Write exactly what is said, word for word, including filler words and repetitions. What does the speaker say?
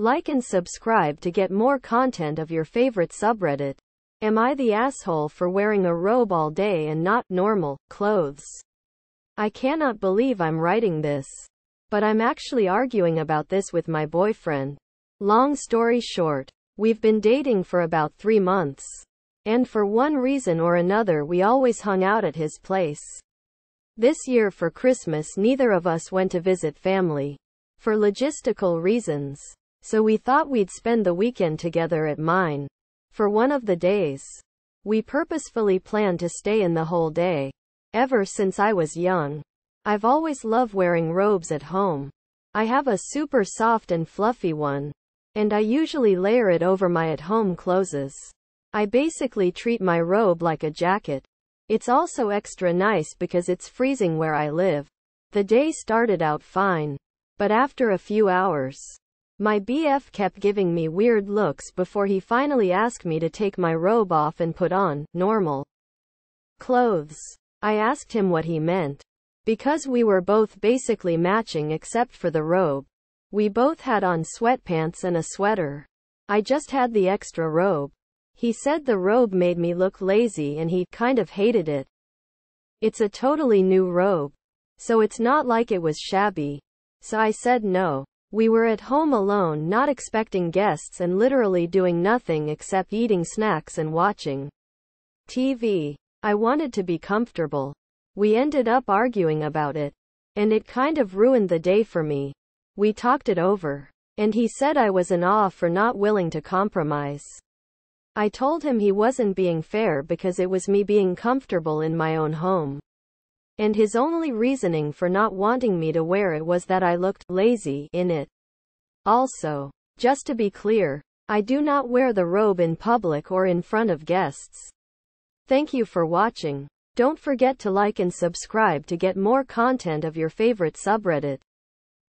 Like and subscribe to get more content of your favorite subreddit. Am I the asshole for wearing a robe all day and not normal clothes? I cannot believe I'm writing this. But I'm actually arguing about this with my boyfriend. Long story short, we've been dating for about three months. And for one reason or another we always hung out at his place. This year for Christmas neither of us went to visit family. For logistical reasons. So we thought we'd spend the weekend together at mine. For one of the days, we purposefully planned to stay in the whole day. Ever since I was young, I've always loved wearing robes at home. I have a super soft and fluffy one. And I usually layer it over my at-home clothes. I basically treat my robe like a jacket. It's also extra nice because it's freezing where I live. The day started out fine. But after a few hours, my B F kept giving me weird looks before he finally asked me to take my robe off and put on normal clothes. I asked him what he meant, because we were both basically matching except for the robe. We both had on sweatpants and a sweater. I just had the extra robe. He said the robe made me look lazy and he kind of hated it. It's a totally new robe, so it's not like it was shabby. So I said no. We were at home alone, not expecting guests and literally doing nothing except eating snacks and watching T V. I wanted to be comfortable. We ended up arguing about it. And it kind of ruined the day for me. We talked it over. And he said I was in awe for not willing to compromise. I told him he wasn't being fair because it was me being comfortable in my own home. And his only reasoning for not wanting me to wear it was that I looked lazy in it. Also, just to be clear, I do not wear the robe in public or in front of guests. Thank you for watching. Don't forget to like and subscribe to get more content of your favorite subreddit.